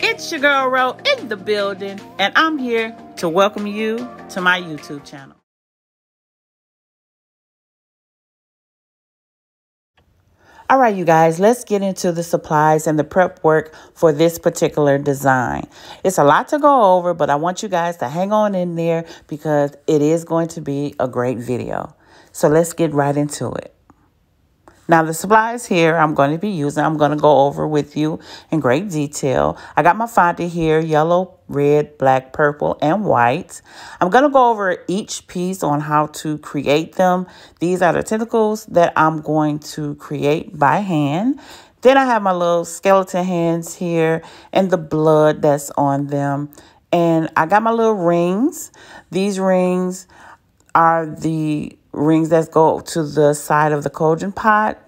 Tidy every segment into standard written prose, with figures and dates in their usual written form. It's your girl Ro in the building, and I'm here to welcome you to my YouTube channel. All right, you guys, let's get into the supplies and the prep work for this particular design. It's a lot to go over, but I want you guys to hang on in there because it is going to be a great video. So let's get right into it. Now, the supplies here I'm going to be using, I'm going to go over with you in great detail. I got my fonda here, yellow, red, black, purple, and white. I'm going to go over each piece on how to create them. These are the tentacles that I'm going to create by hand. Then I have my little skeleton hands here and the blood that's on them. And I got my little rings. These rings are the rings that go to the side of the Cauldron pot.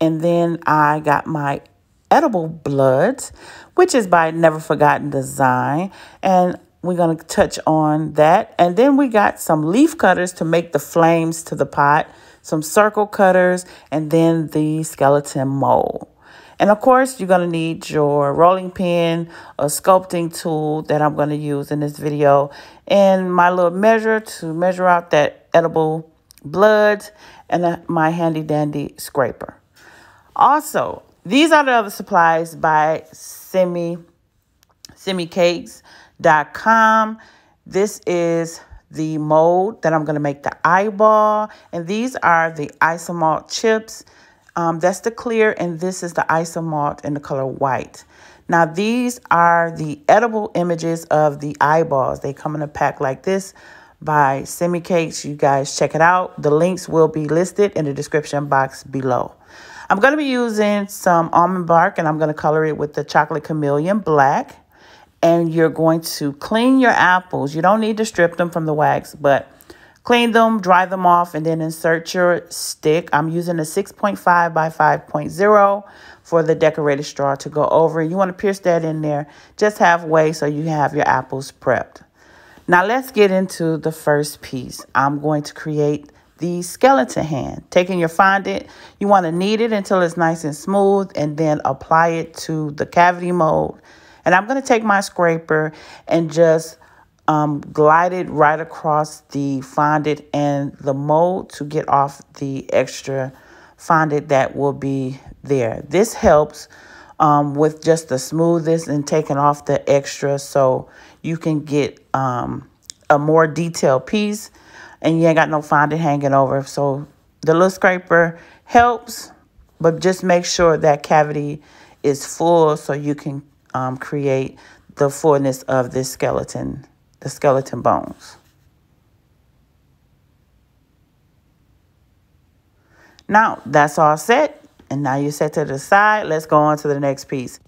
And then I got my edible blood, which is by Never Forgotten Design. And we're going to touch on that. And then we got some leaf cutters to make the flames to the pot, some circle cutters, and then the skeleton mold. And of course, you're going to need your rolling pin, a sculpting tool that I'm going to use in this video, and my little measure to measure out that edible blood, and my handy dandy scraper. Also, these are the other supplies by simicakes.com. This is the mold that I'm going to make the eyeball, and these are the Isomalt chips. That's the clear, and this is the Isomalt in the color white. Now, these are the edible images of the eyeballs. They come in a pack like this by Simi Cakes. You guys check it out. The links will be listed in the description box below. I'm going to be using some almond bark, and I'm going to color it with the Chocolate Chameleon black. And you're going to clean your apples. You don't need to strip them from the wax, but clean them, dry them off, and then insert your stick. I'm using a 6.5 by 5.0 for the decorated straw to go over. You want to pierce that in there just halfway so you have your apples prepped. Now let's get into the first piece. I'm going to create the skeleton hand. Taking your fondant, you want to knead it until it's nice and smooth and then apply it to the cavity mold. And I'm going to take my scraper and just glide it right across the fondant and the mold to get off the extra fondant that will be there. This helps with just the smoothness and taking off the extra so you can get a more detailed piece and you ain't got no fondant hanging over. So the little scraper helps, but just make sure that cavity is full so you can create the fullness of this skeleton, the skeleton bones. Now that's all set. And now you're set to the side. Let's go on to the next piece.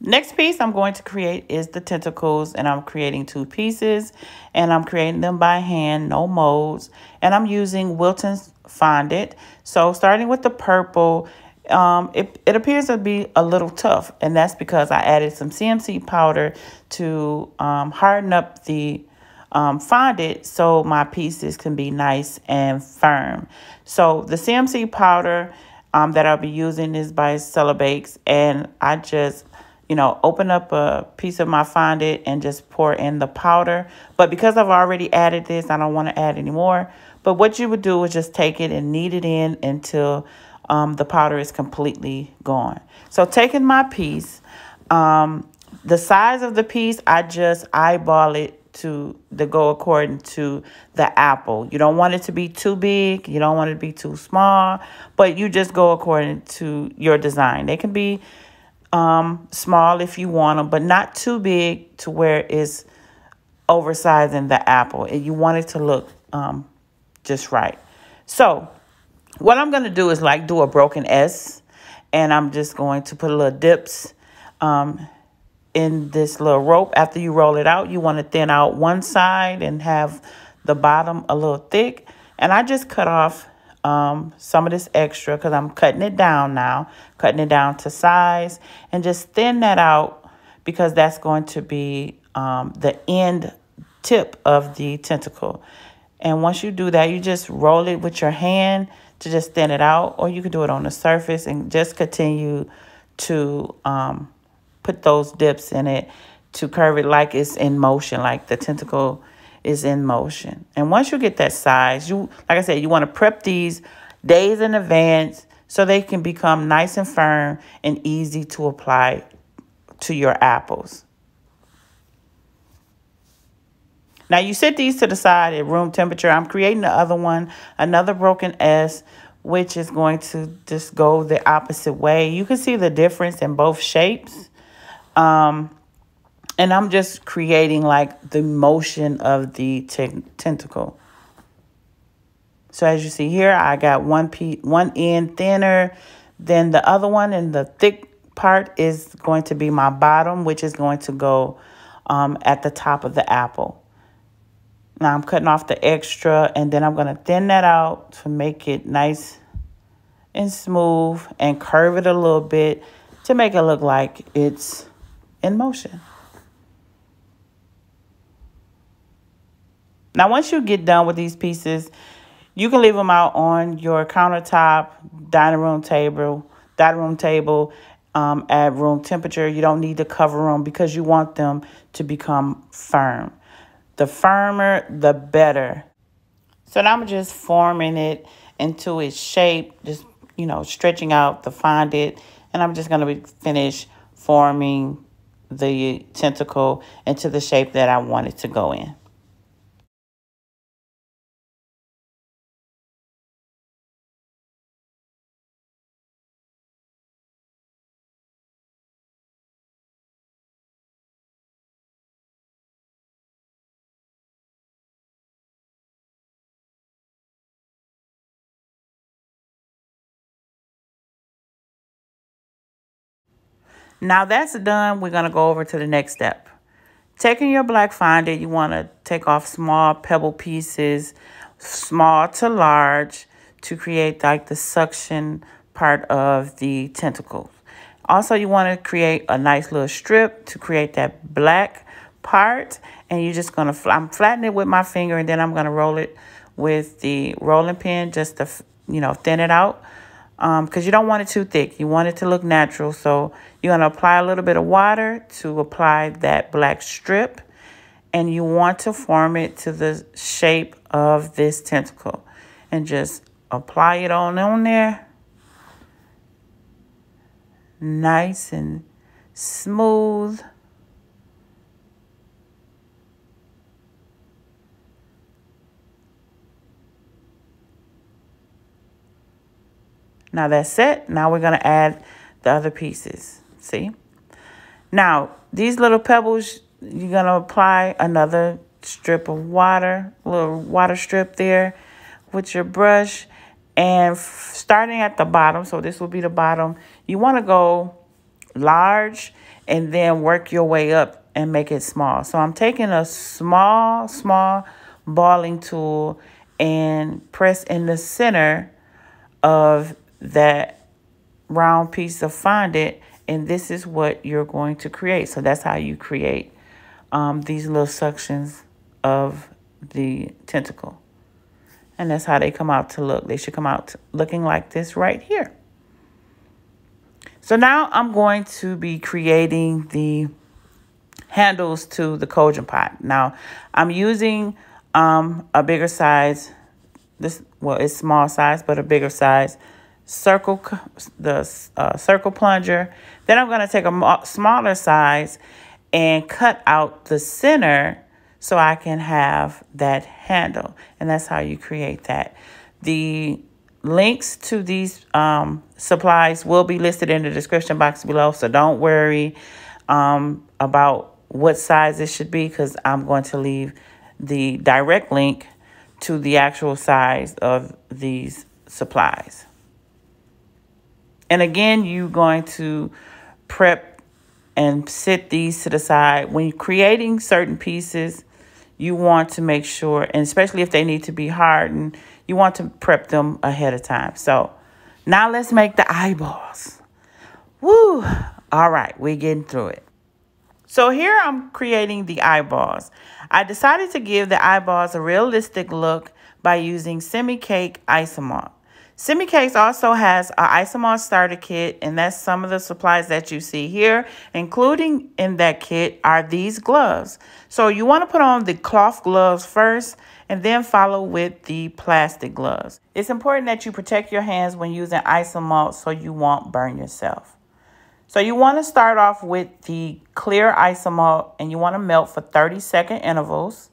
Next piece I'm going to create is the tentacles, and I'm creating two pieces, and I'm creating them by hand, no molds. And I'm using Wilton's fondant. So starting with the purple, it appears to be a little tough, and that's because I added some CMC powder to harden up the fondant so my pieces can be nice and firm. So the CMC powder that I'll be using is by Celebakes, and I just, you know, open up a piece of my fondant and just pour in the powder. But because I've already added this, I don't want to add any more. But what you would do is just take it and knead it in until the powder is completely gone. So taking my piece, the size of the piece, I just eyeball it to go according to the apple. You don't want it to be too big, you don't want it to be too small, but you just go according to your design. They can be small if you want them, but not too big to where it's oversizing the apple, and you want it to look just right. So what I'm going to do is like do a broken S, and I'm just going to put a little dips in this little rope. After you roll it out, you want to thin out one side and have the bottom a little thick. And I just cut off some of this extra because I'm cutting it down now, cutting it down to size, and just thin that out because that's going to be the end tip of the tentacle. And once you do that, you just roll it with your hand to just thin it out, or you could do it on the surface and just continue to put those dips in it to curve it like it's in motion, like the tentacle is in motion. And once you get that size, you, like I said, you want to prep these days in advance so they can become nice and firm and easy to apply to your apples. Now you set these to the side at room temperature. I'm creating the other one, another broken S, which is going to just go the opposite way. You can see the difference in both shapes. And I'm just creating like the motion of the tentacle. So as you see here, I got one end thinner than the other one, and the thick part is going to be my bottom, which is going to go at the top of the apple. Now I'm cutting off the extra, and then I'm going to thin that out to make it nice and smooth and curve it a little bit to make it look like it's in motion. Now, once you get done with these pieces, you can leave them out on your countertop, dining room table at room temperature. You don't need to cover them because you want them to become firm. The firmer, the better. So now I'm just forming it into its shape, just, you know, stretching out to find it. And I'm just going to finish forming the tentacle into the shape that I want it to go in. Now that's done, we're going to go over to the next step. Taking your black finder, you want to take off small pebble pieces, small to large, to create like the suction part of the tentacles. Also, you want to create a nice little strip to create that black part. And you're just going to, I'm flattening it with my finger, and then I'm going to roll it with the rolling pin just to, you know, thin it out. Because you don't want it too thick. You want it to look natural. So you're going to apply a little bit of water to apply that black strip. And you want to form it to the shape of this tentacle. And just apply it on there. Nice and smooth. Now that's it. Now we're going to add the other pieces. See? Now, these little pebbles, you're going to apply another strip of water, little water strip there with your brush. And starting at the bottom, so this will be the bottom, you want to go large and then work your way up and make it small. So I'm taking a small balling tool and press in the center of that round piece of fondant, and this is what you're going to create. So that's how you create these little sections of the tentacle, and that's how they come out to look. They should come out looking like this right here. So now I'm going to be creating the handles to the Cajun pot. Now I'm using a bigger size, well, it's small size, but a bigger size circle plunger. Then I'm going to take a smaller size and cut out the center so I can have that handle. And that's how you create that. The links to these supplies will be listed in the description box below. So don't worry about what size it should be, because I'm going to leave the direct link to the actual size of these supplies. And again, you're going to prep and sit these to the side. When you're creating certain pieces, you want to make sure, and especially if they need to be hardened, you want to prep them ahead of time. So now let's make the eyeballs. Woo! All right, we're getting through it. So here I'm creating the eyeballs. I decided to give the eyeballs a realistic look by using Simi Cakes Isomalt. Simi Cakes also has an Isomalt starter kit, and that's some of the supplies that you see here. Including in that kit are these gloves. So you want to put on the cloth gloves first and then follow with the plastic gloves. It's important that you protect your hands when using Isomalt so you won't burn yourself. So you want to start off with the clear Isomalt, and you want to melt for 30-second intervals.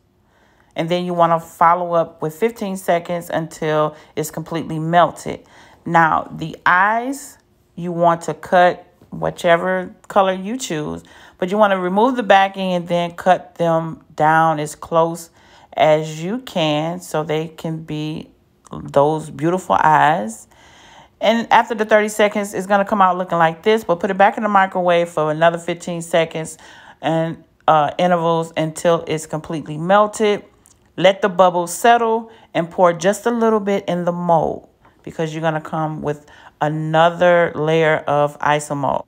And then you want to follow up with 15 seconds until it's completely melted. Now, the eyes, you want to cut whichever color you choose, but you want to remove the backing and then cut them down as close as you can so they can be those beautiful eyes. And after the 30 seconds, it's going to come out looking like this, but put it back in the microwave for another 15 seconds and intervals until it's completely melted. Let the bubbles settle and pour just a little bit in the mold because you're going to come with another layer of Isomalt.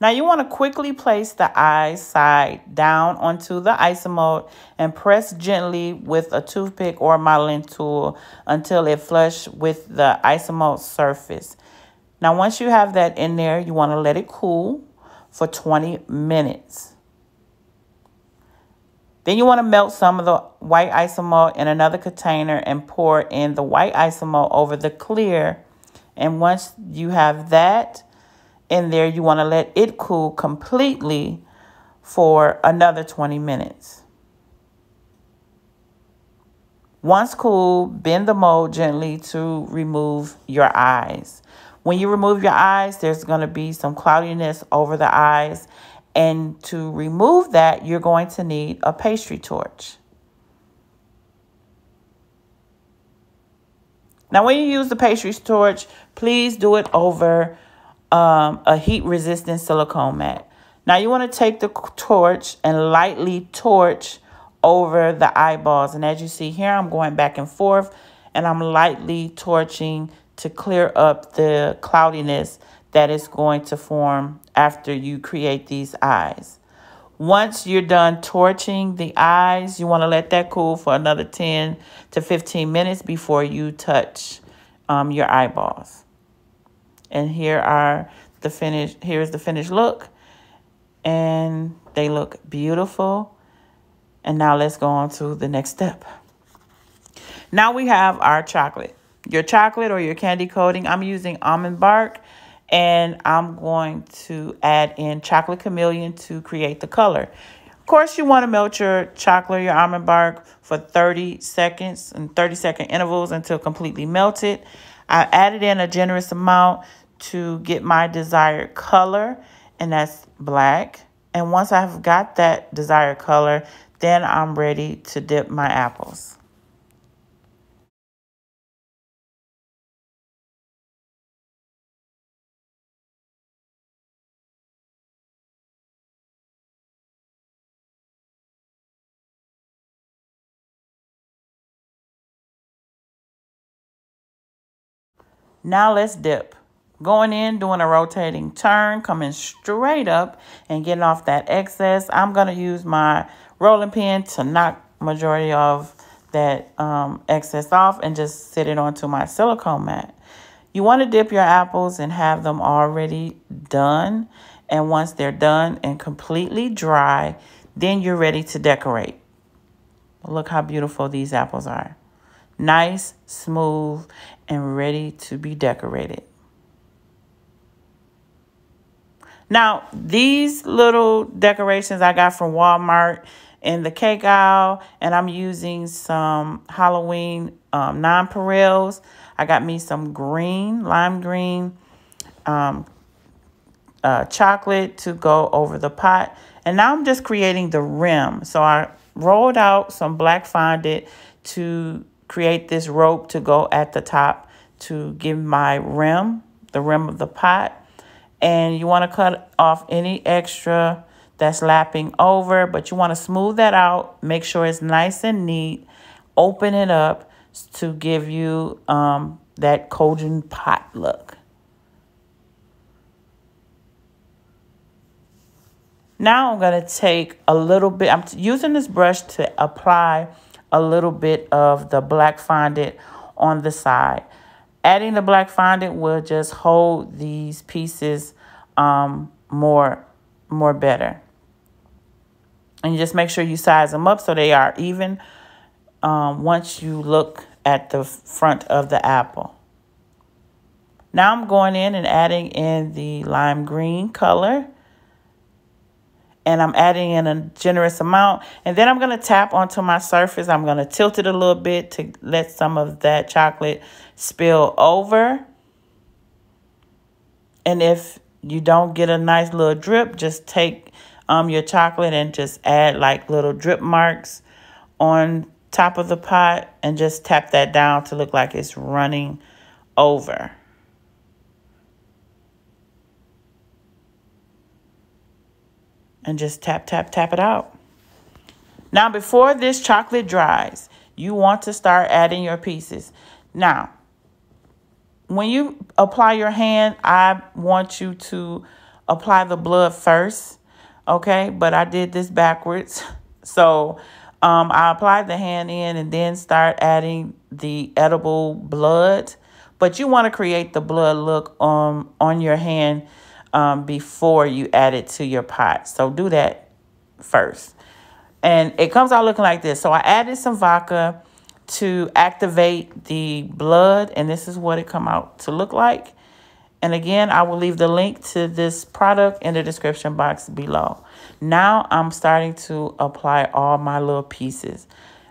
Now you want to quickly place the eyes side down onto the Isomalt and press gently with a toothpick or modeling tool until it flush with the Isomalt surface. Now once you have that in there, you want to let it cool for 20 minutes. Then you want to melt some of the white Isomalt in another container and pour in the white Isomalt over the clear. And once you have that in there, you want to let it cool completely for another 20 minutes. Once cool, bend the mold gently to remove your eyes. When you remove your eyes, there's going to be some cloudiness over the eyes. And to remove that, you're going to need a pastry torch. Now, when you use the pastry torch, please do it over a heat-resistant silicone mat. Now, you want to take the torch and lightly torch over the eyeballs. And as you see here, I'm going back and forth, and I'm lightly torching to clear up the cloudiness that is going to form after you create these eyes. Once you're done torching the eyes, you want to let that cool for another 10 to 15 minutes before you touch your eyeballs. And here's the finished look. And they look beautiful. And now let's go on to the next step. Now we have our chocolate. Your chocolate or your candy coating. I'm using almond bark. And I'm going to add in Chocolate Chameleon to create the color. Of course, you want to melt your chocolate, your almond bark for 30 seconds and 30-second intervals until completely melted. I added in a generous amount to get my desired color, and that's black. And once I've got that desired color, then I'm ready to dip my apples. Now let's dip. Going in, doing a rotating turn, coming straight up and getting off that excess. I'm going to use my rolling pin to knock majority of that excess off and just sit it onto my silicone mat. You want to dip your apples and have them already done. And once they're done and completely dry, then you're ready to decorate. Look how beautiful these apples are. Nice, smooth, and ready to be decorated. Now, these little decorations I got from Walmart in the cake aisle, and I'm using some Halloween nonpareils. I got me some green, lime green chocolate to go over the pot. And now I'm just creating the rim. So I rolled out some black fondant to create this rope to go at the top to give my rim, the rim of the pot. And you want to cut off any extra that's lapping over, but you want to smooth that out. Make sure it's nice and neat. Open it up to give you that Cajun pot look. Now I'm going to take a little bit. I'm using this brush to apply a little bit of the black fondant on the side. Adding the black fondant will just hold these pieces more better. And just make sure you size them up so they are even once you look at the front of the apple. Now I'm going in and adding in the lime green color. And I'm adding in a generous amount. And then I'm going to tap onto my surface. I'm going to tilt it a little bit to let some of that chocolate spill over. And if you don't get a nice little drip, just take your chocolate and just add like little drip marks on top of the pot and just tap that down to look like it's running over. And just tap, tap, tap it out. Now, before this chocolate dries, you want to start adding your pieces. Now, when you apply your hand, I want you to apply the blood first, okay? But I did this backwards. So I applied the hand in and then start adding the edible blood. But you want to create the blood look on your hand before you add it to your pot. So do that first. And it comes out looking like this. So I added some vodka to activate the blood. And this is what it come out to look like. And again, I will leave the link to this product in the description box below. Now I'm starting to apply all my little pieces.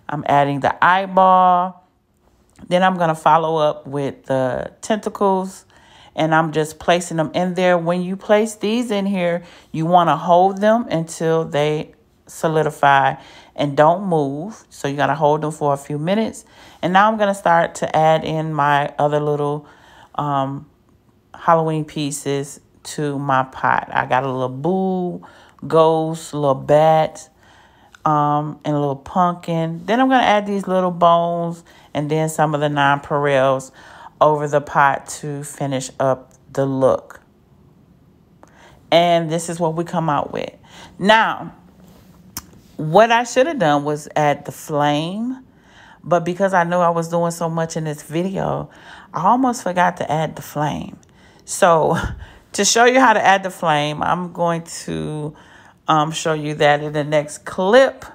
I'm adding the eyeball. Then I'm going to follow up with the tentacles. And I'm just placing them in there. When you place these in here, you want to hold them until they solidify and don't move. So you got to hold them for a few minutes. And now I'm going to start to add in my other little Halloween pieces to my pot. I got a little boo, ghost, little bat, and a little pumpkin. Then I'm going to add these little bones and then some of the nonpareils over the pot to finish up the look. And this is what we come out with. Now, what I should have done was add the flame, but because I knew I was doing so much in this video, I almost forgot to add the flame. So to show you how to add the flame, I'm going to show you that in the next clip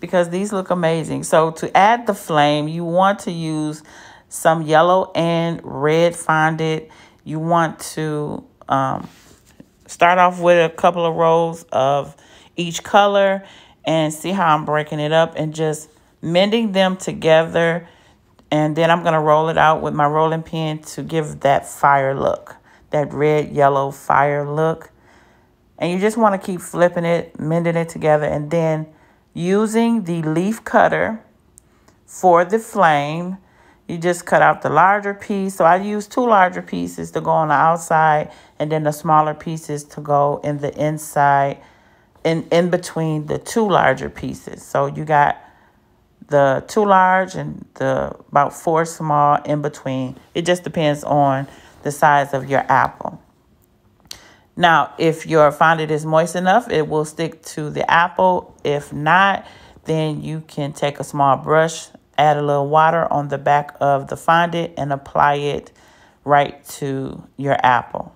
because these look amazing. So to add the flame, you want to use some yellow and red fondant. You want to start off with a couple of rows of each color and see how I'm breaking it up and just mending them together. And then I'm going to roll it out with my rolling pin to give that fire look, that red, yellow fire look. And you just want to keep flipping it, mending it together, and then using the leaf cutter for the flame. You just cut out the larger piece. So I use two larger pieces to go on the outside and then the smaller pieces to go in the inside in between the two larger pieces. So you got the two large and the about four small in between. It just depends on the size of your apple. Now, if your fondant is moist enough, it will stick to the apple. If not, then you can take a small brush, add a little water on the back of the fondant and apply it right to your apple.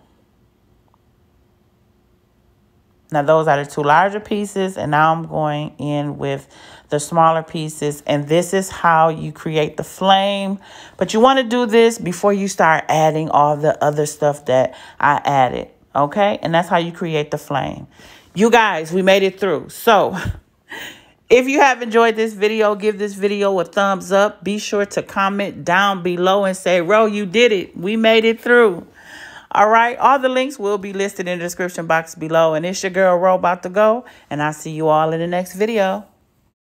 Now those are the two larger pieces, and now I'm going in with the smaller pieces, and this is how you create the flame. But you want to do this before you start adding all the other stuff that I added, okay? And that's how you create the flame. You guys, we made it through. So if you have enjoyed this video, give this video a thumbs up. Be sure to comment down below and say, Ro, you did it. We made it through. All right. All the links will be listed in the description box below. And it's your girl, Ro, about to go. And I'll see you all in the next video.